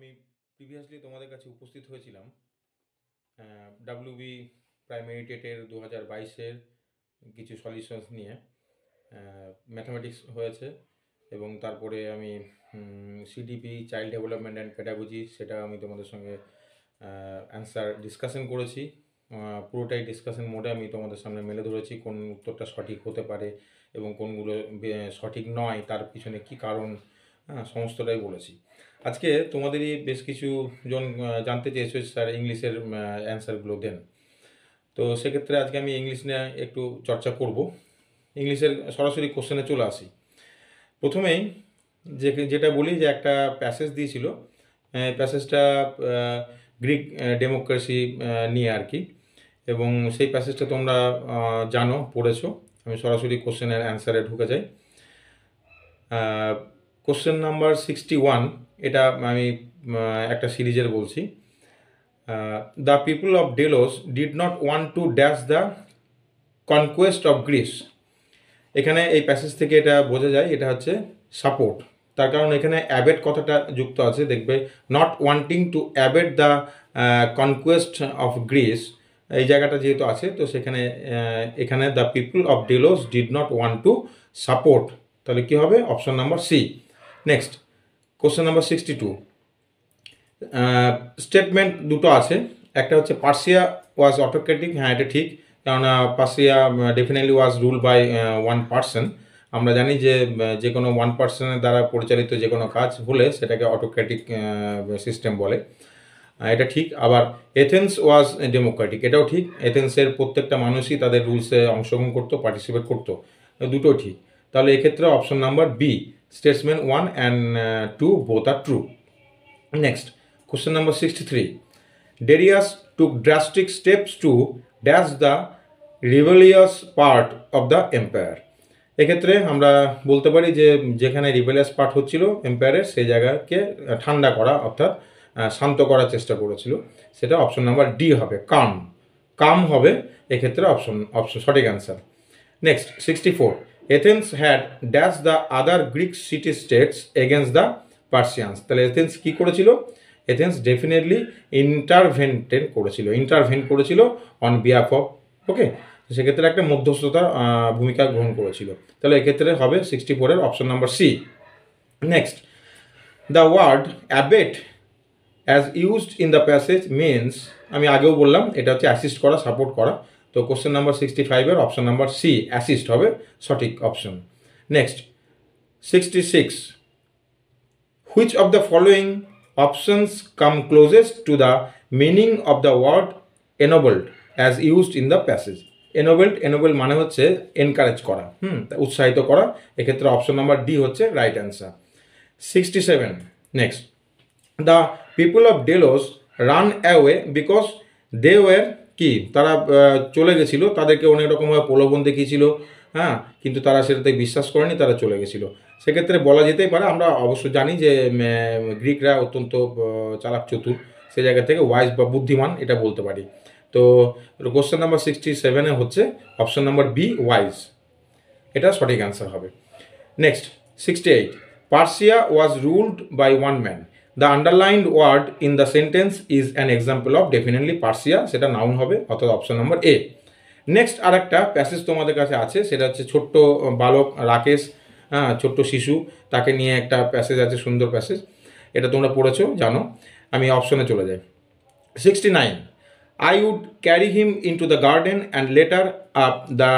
আমি প্রিভিয়াসলি তোমাদের কাছে উপস্থিত হয়েছিলাম ডাব্লিউবি প্রাইমারি টেটের 2022-এর কিছু সলিউশনস নিয়ে। ম্যাথামেটিক্স হয়েছে এবং তারপরে আমি CDP child development and pedagogy সেটা আমি তোমাদের সঙ্গে অ্যান্সার ডিসকাশন করেছি। পুরোটাই ডিসকাশন মোডে আমি তোমাদের সামনে মেলে ধরেছি কোন উত্তরটা সঠিক হতে পারে এবং কোনগুলো সঠিক নয়, তার পিছনে কি কারণ, সমস্তটাই বলেছি। আজকে তোমাদেরই বেশ কিছু জন জানতে চেয়েছো স্যার ইংলিশের অ্যান্সারগুলো দেন, তো সেক্ষেত্রে আজকে আমি ইংলিশ নিয়ে একটু চর্চা করব। ইংলিশের সরাসরি কোশ্চেনে চলে আসি। প্রথমেই যেটা বলি যে একটা প্যাসেজ দিয়েছিল, প্যাসেজটা গ্রিক ডেমোক্রেসি নিয়ে আর কি, এবং সেই প্যাসেজটা তোমরা জানো, পড়েছো। আমি সরাসরি কোশ্চেনের অ্যান্সারে ঢুকে যাই। কোশ্চেন নাম্বার 61, এটা আমি একটা সিরিজের বলছি। The people of Delos did not want to dash the conquest of Greece. এখানে এই প্যাসেজ থেকে এটা বোঝা যায় এটা হচ্ছে সাপোর্ট, তার কারণ এখানে অ্যাবেট কথাটা যুক্ত আছে। দেখবে not wanting to abet the conquest of Greece, এই জায়গাটা যেহেতু আছে তো সেখানে এখানে the people of Delos did not want to support, তাহলে কী হবে? Option number C. Next question number 62। Statement দুটো আছে, একটা হচ্ছে পার্সিয়া ওয়াজ অটোক্রেটিক, হ্যাঁ এটা ঠিক, কেননা Persia definitely was rule by one person. আমরা জানি যে যে কোনো ওয়ান পার্সনের দ্বারা পরিচালিত যে কোনো কাজ হলে সেটাকে অটোক্রেটিক সিস্টেম বলে, এটা ঠিক। আবার এথেন্স ওয়াজ ডেমোক্রেটিক, এটাও ঠিক, এথেন্সের প্রত্যেকটা মানুষই তাদের রুলসে অংশগ্রহণ করতো, পার্টিসিপেট করতো, দুটো ঠিক। তাহলে এক্ষেত্রে অপশন নাম্বার বি, স্টেটসম্যান 1 and 2 both are true. Next question number 63। Darius took drastic steps to dash the rebellious part of the empire. এক্ষেত্রে আমরা বলতে পারি যে যেখানে রিভেলিয়াস পার্ট হচ্ছিল এম্পায়ারের, সেই জায়গাকে ঠান্ডা করা অর্থাৎ শান্ত করার চেষ্টা করেছিল, সেটা অপশন নাম্বার ডি হবে, কাম, কাম হবে এক্ষেত্রে অপশন সঠিক answer. Next 64। Athens had dash the other Greek city states against the Persians. তাহলে এথেন্স কী করেছিল? এথেন্স ডেফিনেটলি ইন্টারভেন্ট করেছিল অন বিহাফ অফ, ওকে, সেক্ষেত্রে একটা মধ্যস্থতার ভূমিকা গ্রহণ করেছিল, তাহলে এক্ষেত্রে হবে 64-এর option number C. Next the word abet as used in the passage means, আমি আগেও বললাম এটা হচ্ছে অ্যাসিস্ট করা, সাপোর্ট করা, তো কোশ্চেন নাম্বার 65-এর অপশন নাম্বার সি, অ্যাসিস্ট হবে সঠিক option. Next 66। Which of the following options come closest to the meaning of the word ennobled as used in the passage? Ennoble মানে হচ্ছে এনকারেজ করা, উৎসাহিত করা, এক্ষেত্রে অপশন নাম্বার ডি হচ্ছে right answer. 67। Next the people of Delos ran away because they were, কি তারা চলে গেছিলো, তাদেরকে অনেক রকমভাবে প্রলোভন দেখিয়েছিল, হ্যাঁ, কিন্তু তারা সেটাতে বিশ্বাস করেনি, তারা চলে গেছিলো। সেক্ষেত্রে বলা যেতেই পারে, আমরা অবশ্য জানি যে গ্রিকরা অত্যন্ত চালাক চতুর, সে জায়গা থেকে ওয়াইজ বা বুদ্ধিমান এটা বলতে পারি। তো কোশ্চেন নাম্বার 67-এ হচ্ছে অপশন নাম্বার বি, ওয়াইজ, এটা সঠিক অ্যান্সার হবে। Next 68। Persia was ruled by one man. The underlined word in the sentence is an example of definitely Persia, সেটা নাউন হবে, অর্থাৎ অপশন নাম্বার এ। নেক্সট আর একটা passage তোমাদের কাছে আছে, সেটা হচ্ছে ছোট্ট বালক রাকেশ, হ্যাঁ ছোট্ট শিশু, তাকে নিয়ে একটা প্যাসেজ আছে, সুন্দর প্যাসেজ, এটা তোমরা পড়েছো, জানো। আমি অপশনে চলে যাই। 69। I would carry him into the garden and later up the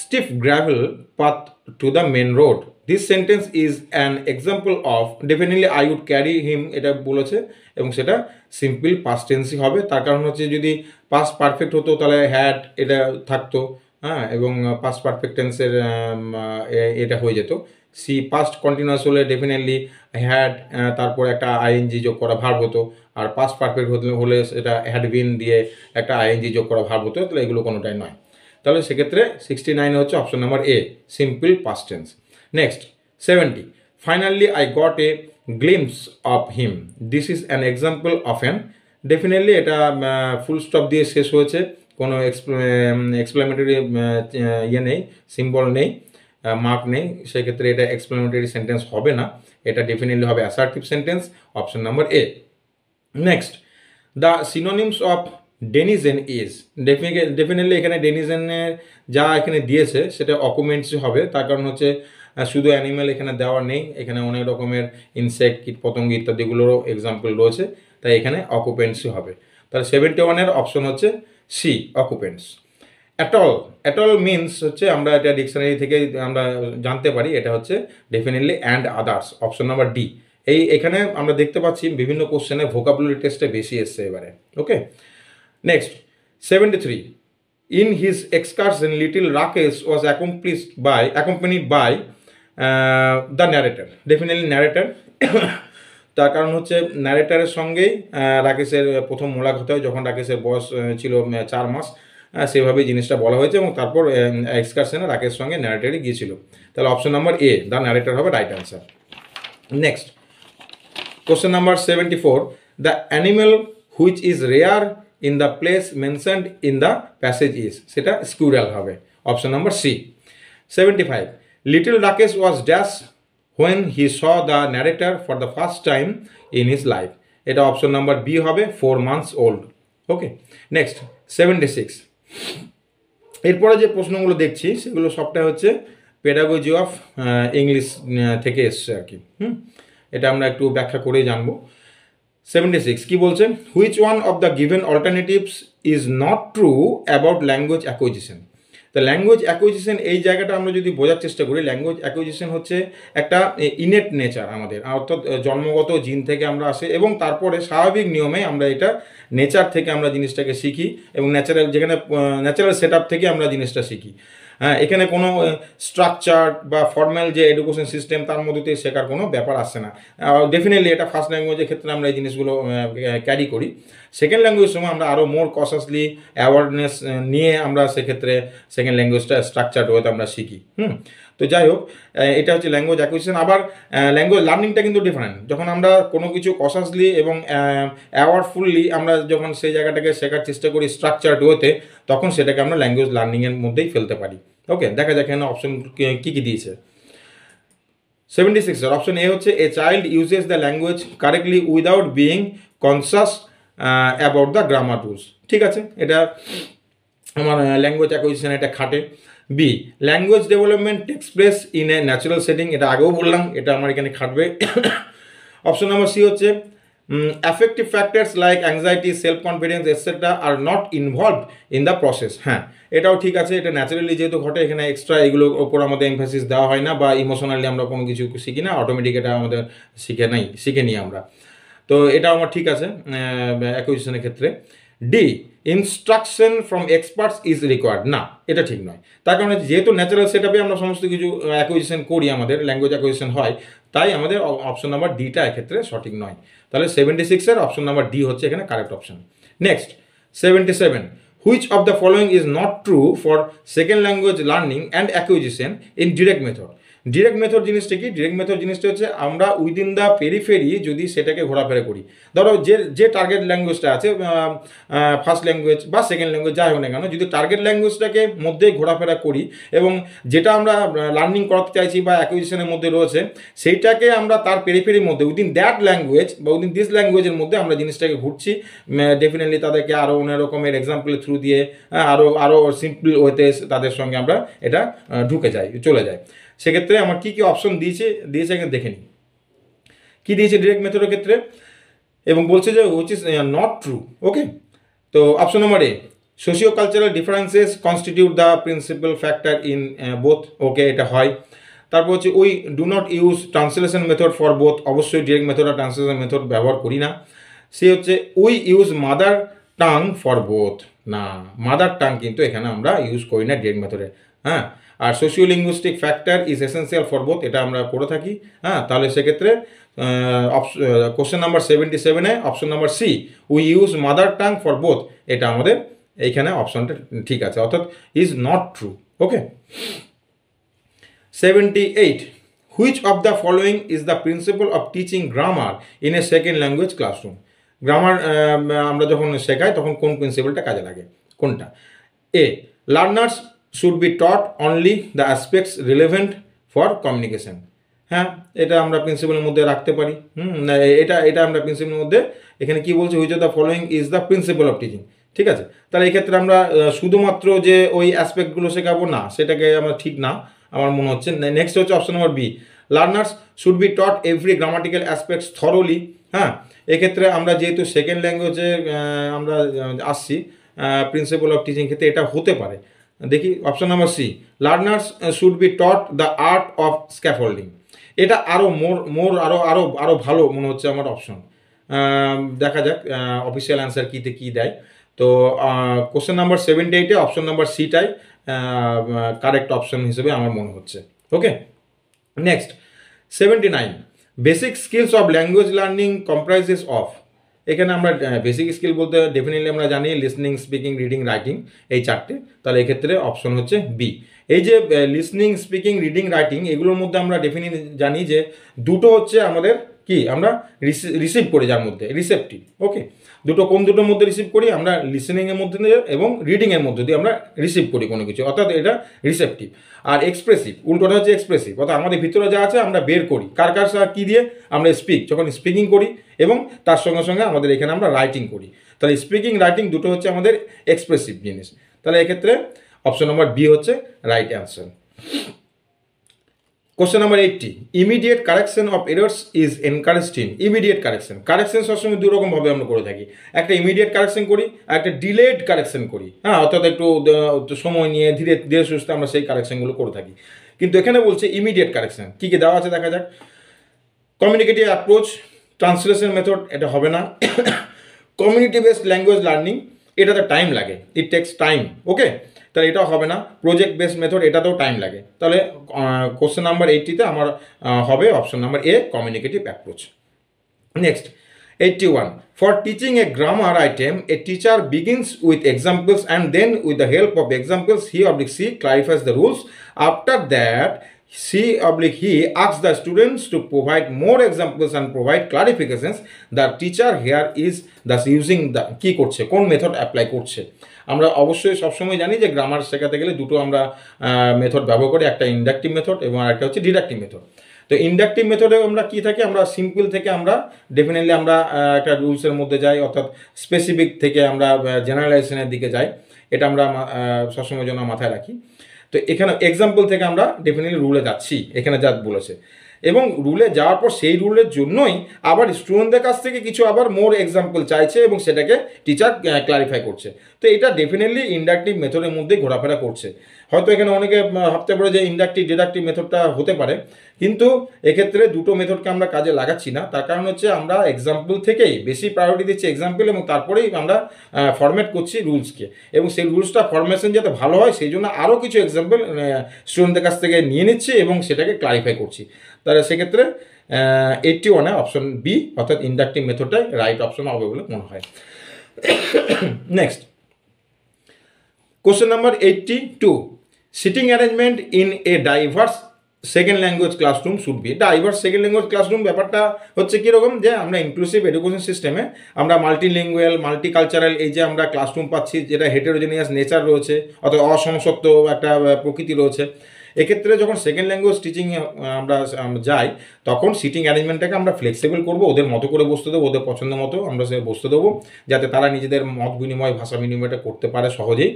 stiff gravel path to the main road. This sentence is an example of definitely I would carry him, এটা বলেছে এবং সেটা সিম্পল past tense হবে, তার কারণ হচ্ছে যদি past perfect হতো তাহলে had এটা থাকতো, হ্যাঁ, এবং past perfect tense-এর এটা হয়ে যেত সি, past continuous হলে definitely had তারপর একটা ing যোগ করা verb হতো, আর past perfect হলে সেটা had been দিয়ে একটা ing যোগ করা verb হতো, তাহলে এগুলো কোনোটাই নয়, তাহলে সেক্ষেত্রে 69 হচ্ছে option number A, simple past tense। Next 70. Finally, I got a glimpse of him. This is an example of an definitely, এটা ফুল স্টপ দিয়ে শেষ হয়েছে, কোনো এক্সপ্লেনেটরি ইয়ে নেই, সিম্বল নেই, মার্ক নেই, সেক্ষেত্রে এটা এক্সপ্লেনেটরি সেন্টেন্স হবে না, এটা ডেফিনেটলি হবে assertive sentence, option number A. Next, the synonyms of denizen is, definitely এখানে ডেনিজেনের যা এখানে দিয়েছে সেটা অকুমেন্টসই হবে, তার কারণ হচ্ছে শুধু অ্যানিম্যাল এখানে দেওয়া নেই, এখানে অনেক রকমের ইনসেক্ট, কীটপতঙ্গ ইত্যাদিগুলোরও এক্সাম্পল রয়েছে, তাই এখানে অকুপেন্টসই হবে। তাহলে 71-এর অপশন হচ্ছে C, occupants. Atoll, atoll means হচ্ছে আমরা এটা ডিকশনারি থেকে আমরা জানতে পারি, এটা হচ্ছে definitely and others, option number D. এখানে আমরা দেখতে পাচ্ছি বিভিন্ন কোশ্চেনে ভোকাবুলারি টেস্টে বেশি এসছে এবারে। Okay, next 73, in his excursion little Rakesh was accompanied by the narrator, definitely narrator, তার কারণ হচ্ছে ন্যারেটারের সঙ্গেই রাকেশের প্রথম মোলাকাত হয়, যখন রাকেশের বয়স ছিল 4 মাস, সেভাবেই জিনিসটা বলা হয়েছে, এবং তারপর এক্সকারশনে রাকেশের সঙ্গে ন্যারেটারে গিয়েছিল। তাহলে option number A, the narrator হবে right answer. Next question number 74, the animal which is rare in the place mentioned in the passage is, সেটা স্কুইরেল হবে, option number C. 75, little Rakesh was dash when he saw the narrator for the first time in his life, এটা option number B হবে, 4 months old. Okay, next 76, এরপরে যে প্রশ্নগুলো দেখছি সেগুলো সবটাই হচ্ছে পেডাগজি অফ ইংলিশ থেকে এসছে আর কি, এটা আমরা একটু ব্যাখ্যা করেই জানবো। 76 কি বলছে, which one of the given alternatives is not true about language acquisition. তো ল্যাঙ্গুয়েজ অ্যাকুইজিশন এই জায়গাটা আমরা যদি বোঝার চেষ্টা করি, ল্যাঙ্গুয়েজ অ্যাকুইজিশন হচ্ছে একটা ইনেট নেচার আমাদের, অর্থাৎ জন্মগত জিন থেকে আমরা আসে, এবং তারপরে স্বাভাবিক নিয়মে আমরা এটা নেচার থেকে আমরা জিনিসটাকে শিখি, এবং ন্যাচারাল যেখানে ন্যাচারাল সেট আপ থেকে আমরা জিনিসটা শিখি। হ্যাঁ, এখানে কোনো স্ট্রাকচার বা ফর্ম্যাল যে এডুকেশন সিস্টেম তার মধ্যে শেখার কোনো ব্যাপার আসছে না। ডেফিনেটলি এটা ফার্স্ট ল্যাঙ্গুয়েজের ক্ষেত্রে আমরা এই জিনিসগুলো ক্যারি করি, সেকেন্ড ল্যাঙ্গুয়েজের সময় আমরা আরও মোর কনসাসলি অ্যাওয়ারনেস নিয়ে আমরা সেক্ষেত্রে সেকেন্ড ল্যাঙ্গুয়েজটা স্ট্রাকচার হতে আমরা শিখি। তো যাই হোক, এটা হচ্ছে ল্যাঙ্গুয়েজ অ্যাকুইজিশন। আবার ল্যাঙ্গুয়েজ লার্নিংটা কিন্তু ডিফারেন্ট, যখন আমরা কোনো কিছু কনসাসলি এবং অ্যাওয়ারফুললি আমরা যখন সেই জায়গাটাকে শেখার চেষ্টা করি স্ট্রাকচারড ওয়েতে, তখন সেটাকে আমরা ল্যাঙ্গুয়েজ লার্নিংয়ের মধ্যেই ফেলতে পারি। ওকে, দেখা যাক এখানে অপশন কী কী দিয়েছে। 76-এর অপশন এ হচ্ছে, a child uses the language correctly without being conscious about the grammar rules, ঠিক আছে, এটা আমার ল্যাঙ্গুয়েজ অ্যাকুইজিশন এটা খাটে। B, language development takes place in a natural setting, এটা আগেও বললাম, এটা আমার এখানে খাটবে। অপশন নাম্বার সি হচ্ছে, affective factors like anxiety, self confidence etcetera are not involved in the process. হ্যাঁ, এটাও ঠিক আছে, এটা ন্যাচারালি যেহেতু ঘটে, এখানে এক্সট্রা এগুলোর ওপর আমাদের এমফাসিস দেওয়া হয় না, বা ইমোশনালি আমরা কোনো কিছু শিখি না, অটোমেটিক এটা আমাদের শিখে নিই আমরা, তো এটা আমার ঠিক আছে অ্যাকুইজিশনের ক্ষেত্রে। D, instruction from experts is required, না এটা ঠিক নয়, তার কারণে যেহেতু ন্যাচারাল সেট আপে আমরা সমস্ত কিছু অ্যাকুইজিশন করি, আমাদের ল্যাঙ্গুয়েজ অ্যাকুইজিশন হয়, তাই আমাদের অপশন নাম্বার ডিটা এক্ষেত্রে সঠিক নয়। তাহলে 76-এর অপশন নাম্বার ডি হচ্ছে এখানে correct option. Next 77, which of the following is not true for second language learning and acquisition in direct method. Direct method জিনিসটা কি? ডিরেক্ট মেথড জিনিসটা হচ্ছে আমরা উইদিন দ্য পেরিফেরি যদি সেটাকে ঘোরাফেরা করি, ধরো যে টার্গেট ল্যাঙ্গুয়েজটা আছে ফার্স্ট ল্যাঙ্গুয়েজ বা সেকেন্ড ল্যাঙ্গুয়েজ যাই হোক না কেন, যদি টার্গেট ল্যাঙ্গুয়েজটাকে মধ্যেই ঘোরাফেরা করি এবং যেটা আমরা লার্নিং করাতে চাইছি বা অ্যাকুইজিশনের মধ্যে রয়েছে সেইটাকে আমরা তার পেরিফেরির মধ্যে উইদিন দ্যাট ল্যাঙ্গুয়েজ বা উইদিন দিস ল্যাঙ্গুয়েজের মধ্যে আমরা জিনিসটাকে ঘুরছি, ডেফিনেটলি তাদেরকে আরও অনেক রকমের এক্সাম্পলের থ্রু দিয়ে আরও সিম্পল ওয়েতে তাদের সঙ্গে আমরা এটা ঢুকে যাই, চলে যাই। সেক্ষেত্রে আমার কী কী অপশন দিয়েছে এখানে দেখে নিই, কী দিয়েছে ডিরেক্ট মেথডের ক্ষেত্রে, এবং বলছে যে which is not true. Okay, তো option number A, socio cultural differences constitute the principal factor in both, okay এটা হয়। তারপর হচ্ছে we do not use translation method for both, অবশ্যই ডিরেক্ট মেথড আর ট্রান্সলেশন মেথড ব্যবহার করি না। সে হচ্ছে we use mother tongue for both, না মাদার টাং কিন্তু এখানে আমরা ইউজ করি না ডিরেক্ট মেথডে। হ্যাঁ, আর socio linguistic factor is essential for both, এটা আমরা করে থাকি। হ্যাঁ, তাহলে সেক্ষেত্রে কোশ্চেন নাম্বার 77-এ option number C, we use mother tongue for both, এটা আমাদের এইখানে অপশনটা ঠিক আছে, অর্থাৎ is not true. Okay, 78, which of the following is the principal of teaching grammar in a second language classroom. Grammar আমরা যখন শেখাই তখন কোন প্রিন্সিপালটা কাজে লাগে, কোনটা? A, learners should be taught only the aspects relevant for communication. হ্যাঁ, এটা আমরা প্রিন্সিপালের মধ্যে রাখতে পারি। এটা এটা আমরা প্রিন্সিপালের মধ্যে এখানে কি বলছি, which of the following is the principal of teaching. ঠিক আছে, তাহলে এক্ষেত্রে আমরা শুধুমাত্র যে ওই অ্যাসপেক্টগুলো শেখাবো না, সেটাকে আমরা ঠিক না আমার মনে হচ্ছে। নেক্সট হচ্ছে option number B, learners should be taught every grammatical aspects thoroughly. হ্যাঁ, এক্ষেত্রে আমরা যেহেতু সেকেন্ড ল্যাঙ্গুয়েজে আমরা আসছি প্রিন্সিপাল অফ টিচিং ক্ষেত্রে এটা হতে পারে। দেখি option number C, learners should be taught the art of scaffolding. এটা আরও আরও ভালো মনে হচ্ছে আমার অপশন। দেখা যাক অফিসিয়াল অ্যান্সার কীতে কী দেয়। তো কোশ্চেন নাম্বার 78-এ অপশন নাম্বার সিটাই কারেক্ট অপশন হিসেবে আমার মনে হচ্ছে। Okay, next 79, basic skills of language learning comprises of. এখানে আমরা বেসিক স্কিল বলতে ডেফিনেটলি আমরা জানি লিসনিং, স্পিকিং, রিডিং, রাইটিং এই চারটে। তাহলে এক্ষেত্রে অপশন হচ্ছে বি। এই যে লিসনিং, স্পিকিং, রিডিং, রাইটিং এগুলোর মধ্যে আমরা ডেফিনেটলি জানি যে দুটো হচ্ছে আমাদের কি, আমরা রিসিভ করি, যার মধ্যে রিসেপটিভ। ওকে, দুটো কোন দুটোর মধ্যে রিসিভ করি আমরা, লিসনিংয়ের মধ্যে দিয়ে এবং রিডিংয়ের মধ্যে দিয়ে আমরা রিসিভ করি কোনো কিছু, অর্থাৎ এটা রিসেপটিভ। আর এক্সপ্রেসিভ উল্টোটা হচ্ছে এক্সপ্রেসিভ, অর্থাৎ আমাদের ভিতরে যা আছে আমরা বের করি। কার কার সাথে কী দিয়ে আমরা স্পিক, যখন স্পিকিং করি এবং তার সঙ্গে সঙ্গে আমাদের এখানে আমরা রাইটিং করি। তাহলে স্পিকিং, রাইটিং দুটো হচ্ছে আমাদের এক্সপ্রেসিভ জিনিস। তাহলে এক্ষেত্রে অপশন নম্বর বি হচ্ছে right answer. Question number 80, immediate correction of errors is encouraged in. Immediate correction, correction সবসময় দুরকমভাবে আমরা করে থাকি, একটা ইমিডিয়েট কারেকশন করি, একটা ডিলেড কারেকশন করি। হ্যাঁ, অর্থাৎ একটু সময় নিয়ে ধীরে ধীরে সুস্থে আমরা সেই কারেকশনগুলো করে থাকি। কিন্তু এখানে বলছে ইমিডিয়েট কারেকশন। কী কী দেওয়া আছে দেখা যাক, কমিউনিকেটিভ অ্যাপ্রোচ, ট্রান্সলেশন মেথড এটা হবে না, কমিউনিটি বেসড ল্যাঙ্গুয়েজ লার্নিং এটাতে টাইম লাগে, ইট টেক্স টাইম। ওকে, তাহলে এটাও হবে না, প্রজেক্ট বেসড মেথড এটাতেও টাইম লাগে। তাহলে কোশ্চেন নাম্বার 80-তে আমার হবে option number A, communicative approach. Next 81, for teaching a grammar item a teacher begins with examples and then with the help of examples he/she clarifies the rules. After that she/he asks the students to provide more examples and provide clarifications. The teacher here is thus using the কি করছে, কোন method apply করছে। আমরা অবশ্যই সবসময় জানি যে grammar শেখাতে গেলে দুটো আমরা মেথড ব্যবহার করি, একটা ইন্ডাকটিভ মেথড এবং আরেকটা হচ্ছে ডিডাকটিভ মেথড। তো ইন্ডাকটিভ মেথডে আমরা কী থাকি, আমরা সিম্পল থেকে আমরা ডেফিনেটলি আমরা একটা রুলসের মধ্যে যাই, অর্থাৎ স্পেসিফিক থেকে আমরা জেনারেলাইজেশনের দিকে যাই, এটা আমরা সবসময় যেন মাথায় রাখি। তো এখানে এক্সাম্পল থেকে আমরা ডেফিনেটলি রুলে যাচ্ছি, এখানে যা বলেছে, এবং রুলে যাওয়ার পর সেই রুলের জন্যই আবার স্টুডেন্টদের কাছ থেকে কিছু আবার মোর এক্সাম্পল চাইছে এবং সেটাকে টিচার ক্লারিফাই করছে। তো এটা ডেফিনেটলি ইন্ডাকটিভ মেথডের মধ্যে ঘোরাফেরা করছে। হয়তো এখানে অনেকে ভাবতে পারে যে ইন্ডাকটিভ ডিডাকটিভ মেথডটা হতে পারে, কিন্তু এক্ষেত্রে দুটো মেথডকে আমরা কাজে লাগাচ্ছি না। তার কারণ হচ্ছে আমরা এক্সাম্পল থেকেই বেশি প্রায়োরিটি দিচ্ছি, এক্সাম্পল, এবং তারপরেই আমরা ফরম্যাট করছি রুলসকে, এবং সেই রুলসটা ফরম্যাশন যাতে ভালো হয় সেই জন্য আরও কিছু এক্সাম্পল স্টুডেন্টদের কাছ থেকে নিয়ে নিচ্ছি এবং সেটাকে ক্লারিফাই করছি। তাহলে সেক্ষেত্রে 81-এ অপশন বি অর্থাৎ ইন্ডাকটিভ মেথডটাই রাইট অপশন হবে বলে মনে হয়। Next question number 82, sitting arrangement in a diverse second language classroom should be. Diverse second language classroom ব্যাপারটা হচ্ছে কীরকম, যে আমরা ইনক্লুসিভ এডুকেশন সিস্টেমে আমরা মাল্টিলিঙ্গুয়াল, মাল্টিকালচারাল এই যে আমরা ক্লাসরুম পাচ্ছি, যেটা হেটেরোজেনিয়াস নেচার রয়েছে অর্থাৎ অসমসত্ব একটা প্রকৃতি রয়েছে। এক্ষেত্রে যখন সেকেন্ড ল্যাঙ্গুয়েজ টিচিংয়ে আমরা যাই তখন সিটিং অ্যারেঞ্জমেন্টটাকে আমরা ফ্লেক্সিবল করব, ওদের মতো করে বসতে দেবো, ওদের পছন্দ মতো আমরা সে বসতে দেবো, যাতে তারা নিজেদের মত বিনিময়, ভাষা বিনিময়টা করতে পারে সহজেই।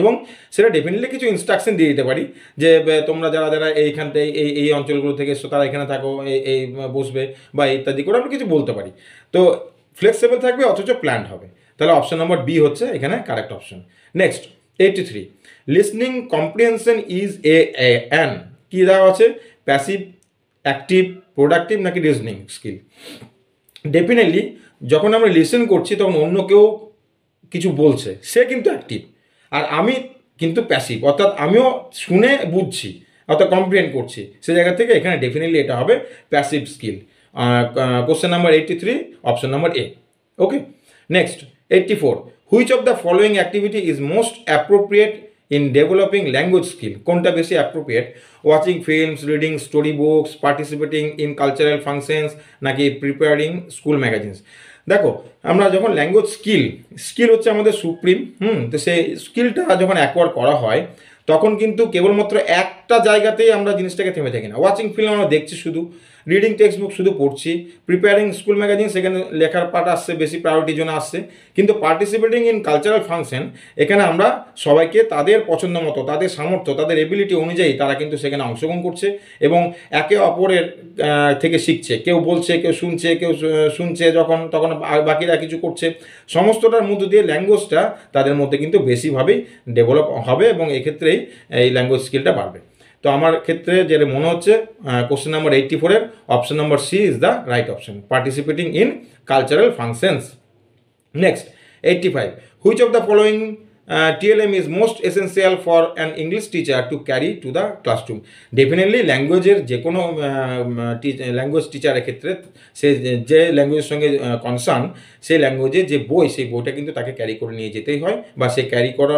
এবং সেটা ডেফিনেটলি কিছু ইনস্ট্রাকশন দিয়ে দিতে পারি যে তোমরা যারা যারা এইখান থেকে এই অঞ্চলগুলো থেকে এসো তারা এখানে থাকো, এই বসবে বা ইত্যাদি করে আমরা কিছু বলতে পারি। তো ফ্লেক্সিবল থাকবে অথচ প্ল্যান্ড হবে। তাহলে অপশন নম্বর বি হচ্ছে এখানে correct option. Next 83, listening comprehension is an কী দেওয়া আছে, প্যাসিভ, অ্যাক্টিভ, প্রোডাক্টিভ নাকি লিসনিং স্কিল। ডেফিনেটলি যখন আমরা লিসেন করছি তখন অন্য কেউ কিছু বলছে, সে কিন্তু অ্যাক্টিভ, আর আমি কিন্তু প্যাসিভ, অর্থাৎ আমিও শুনে বুঝছি, অর্থাৎ কম্প্রিহেন্ড করছি। সে জায়গা থেকে এখানে ডেফিনেটলি এটা হবে passive skill. Question number 83 option number A. Okay, next 84, which of the following activity is most appropriate in developing language skill. কোনটা বেশি appropriate, watching films, reading story books, participating in cultural functions নাকি preparing school magazines. দেখো আমরা যখন language skill হচ্ছে আমাদের supreme, তো সেই স্কিলটা যখন অ্যাকোয়ার করা হয় তখন কিন্তু কেবলমাত্র একটা জায়গাতেই আমরা জিনিসটাকে থেমে থাকি না। ওয়াচিং ফিল্ম আমরা দেখছি শুধু, রিডিং টেক্সট বুক শুধু পড়ছি, প্রিপেয়ারিং স্কুল ম্যাগাজিন সেখানে লেখার পার্ট আসছে, বেশি প্রায়োরিটির জন্য আসছে, কিন্তু পার্টিসিপেটিং ইন কালচারাল ফাংশন এখানে আমরা সবাইকে তাদের পছন্দ মতো, তাদের সামর্থ্য, তাদের এবিলিটি অনুযায়ী তারা কিন্তু সেখানে অংশগ্রহণ করছে এবং একে অপরের থেকে শিখছে। কেউ বলছে, কেউ শুনছে যখন তখন বাকিরা কিছু করছে, সমস্তটার মধ্য দিয়ে ল্যাঙ্গুয়েজটা তাদের মধ্যে কিন্তু বেশিভাবেই ডেভেলপ হবে এবং এক্ষেত্রেই এই ল্যাঙ্গুয়েজ স্কিলটা বাড়বে। তো আমার ক্ষেত্রে যেটা মনে হচ্ছে কোশ্চেন নাম্বার 84-এর option number C is the right option, participating in cultural functions. Next 85, which of the following TLM is most essential for an English teacher to carry to the classroom? Definitely languages, যে কোনো language টিচারের ক্ষেত্রে সে যে ল্যাঙ্গুয়েজের সঙ্গে concern, সেই ল্যাঙ্গুয়েজে যে বই, সেই বইটা কিন্তু তাকে ক্যারি করে নিয়ে যেতেই হয়, বা সে ক্যারি করা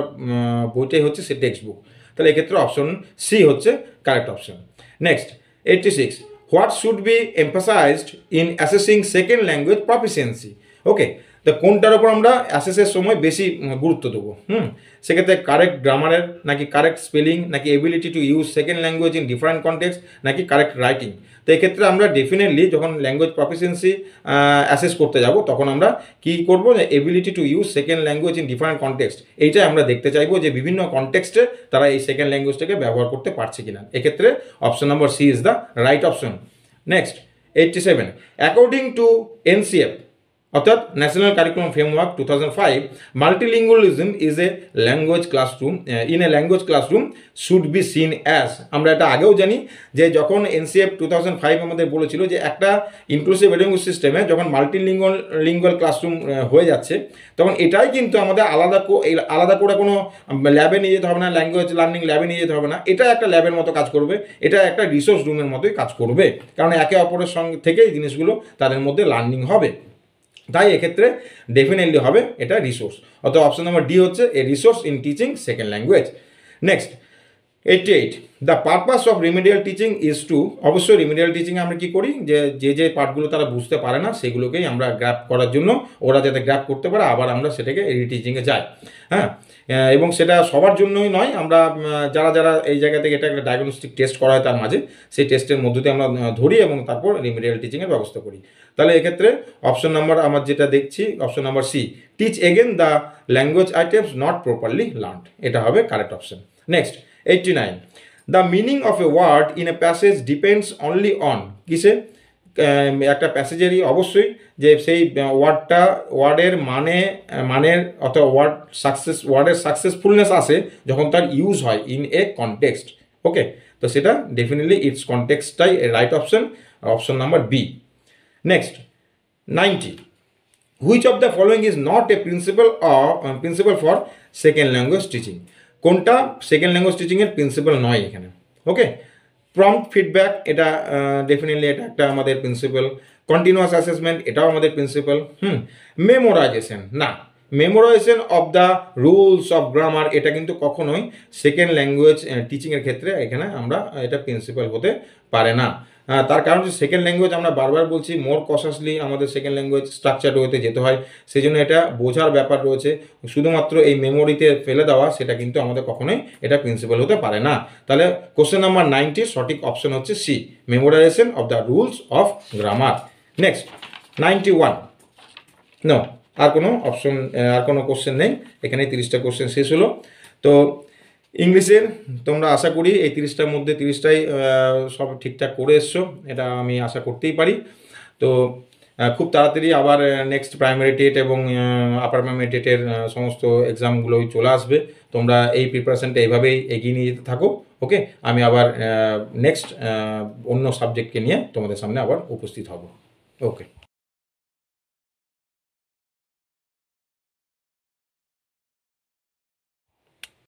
বইটাই হচ্ছে সে টেক্সট বুক। তাহলে এক্ষেত্রে অপশন সি হচ্ছে correct option. Next 86, what should be emphasised in assessing second language proficiency? Okay, তো কোনটার ওপর আমরা অ্যাসেসের সময় বেশি গুরুত্ব দেবো? সেক্ষেত্রে কারেক্ট গ্রামারের, নাকি কারেক্ট স্পেলিং, নাকি ability to use second language in different context, নাকি কারেক্ট রাইটিং? তো এক্ষেত্রে আমরা ডেফিনেটলি যখন ল্যাঙ্গুয়েজ প্রফিসিয়েন্সি অ্যাসেস করতে যাব তখন আমরা কী করবো, যে ability to use second language in different context, এইটাই আমরা দেখতে চাইবো যে বিভিন্ন কনটেক্সটে তারা এই সেকেন্ড ল্যাঙ্গুয়েজটাকে ব্যবহার করতে পারছে কিনা। এক্ষেত্রে option number C is the right option. Next 87, according to NCF অর্থাৎ national curriculum framework 2005, multilingualism is a language classroom, in a language classroom should be seen as. আমরা এটা আগেও জানি যে যখন NCF 2005 আমাদের বলেছিল যে একটা ইনক্লুসিভ এডুকেশন সিস্টেমে যখন মাল্টিলিঙ্গুয়াল ক্লাসরুম হয়ে যাচ্ছে তখন এটাই কিন্তু আমাদের আলাদা করে কোনো ল্যাবে নিয়ে যেতে হবে না, ল্যাঙ্গুয়েজ লার্নিং ল্যাবে নিয়ে যেতে হবে না, এটা একটা ল্যাবের মতো কাজ করবে, এটা একটা রিসোর্স রুমের মতোই কাজ করবে, কারণ একে অপরের সঙ্গে থেকে এই জিনিসগুলো তাদের মধ্যে লার্নিং হবে। তাই এক্ষেত্রে ডেফিনেটলি হবে এটা রিসোর্স, অর্থাৎ অপশন নম্বর ডি হচ্ছে a resource in teaching second language. Next 88, the purpose of remedial teaching is to, অবশ্যই রিমিডিয়াল টিচিংয়ে আমরা কী করি, যে যে যে পার্টগুলো তারা বুঝতে পারে না সেগুলোকেই আমরা গ্র্যাপ করার জন্য, ওরা যাতে গ্র্যাপ করতে পারে আবার আমরা সেটাকে রিটিচিংয়ে যাই। হ্যাঁ, এবং সেটা সবার জন্যই নয়, আমরা যারা যারা এই জায়গা থেকে এটা একটা ডায়াগনস্টিক টেস্ট করা হয় তার মাঝে সেই টেস্টের মধ্য দিয়ে আমরা ধরি এবং তারপর রিমিডিয়াল টিচিংয়ের ব্যবস্থা করি। তাহলে এক্ষেত্রে অপশন নাম্বার আমার যেটা দেখছি option number C, teach again the language items not properly learned, এটা হবে correct option. Next 89, the meaning of a word in a passage depends only on কিসে? একটা প্যাসেজেরই অবশ্যই যে সেই ওয়ার্ডের মানের অথবা ওয়ার্ডের সাকসেসফুলনেস আসে যখন তার ইউজ হয় ইন এ কনটেক্সট। ওকে, তো সেটা ডেফিনেটলি ইটস কনটেক্সটাই right option, option number B. Next 90, which of the following is not a principal for second language teaching? কোনটা সেকেন্ড ল্যাঙ্গুয়েজ টিচিংয়ের প্রিন্সিপাল নয় এখানে? ওকে, প্রম্পট ফিডব্যাক, এটা definitely এটা একটা আমাদের প্রিন্সিপাল। কন্টিনিউয়াস অ্যাসেসমেন্ট, এটাও আমাদের প্রিন্সিপাল। মেমোরাইজেশন, না, memorisation of the rules of grammar, এটা কিন্তু কখনোই সেকেন্ড ল্যাঙ্গুয়েজ টিচিংয়ের ক্ষেত্রে এখানে আমরা এটা প্রিন্সিপাল হতে পারে না। তার কারণ যে সেকেন্ড ল্যাঙ্গুয়েজ আমরা বারবার বলছি মোর কশাসলি আমাদের সেকেন্ড ল্যাঙ্গুয়েজ স্ট্রাকচার রয়েছে যেতে হয়, সেই জন্য এটা বোঝার ব্যাপার রয়েছে। শুধুমাত্র এই মেমোরিতে ফেলে দেওয়া সেটা কিন্তু আমাদের কখনোই এটা প্রিন্সিপাল হতে পারে না। তাহলে কোশ্চেন নাম্বার 90 সঠিক অপশন হচ্ছে C, memorisation of the rules of grammar. Next 91, no, আর কোনো অপশন, আর কোনো কোশ্চেন নেই, এখানে 30টা কোশ্চেন শেষ হলো। তো ইংলিশের তোমরা আশা করি এই 30টার মধ্যে 30টাই সব ঠিকঠাক করে এসছো, এটা আমি আশা করতেই পারি। তো খুব তাড়াতাড়ি আবার নেক্সট প্রাইমারি টেট এবং আপার প্রাইমারি টেটের সমস্ত এক্সামগুলোই চলে আসবে, তোমরা এই প্রিপারেশানটা এইভাবেই এগিয়ে নিয়ে যেতে থাকো। ওকে, আমি আবার নেক্সট অন্য সাবজেক্টকে নিয়ে তোমাদের সামনে আবার উপস্থিত হব। ওকে।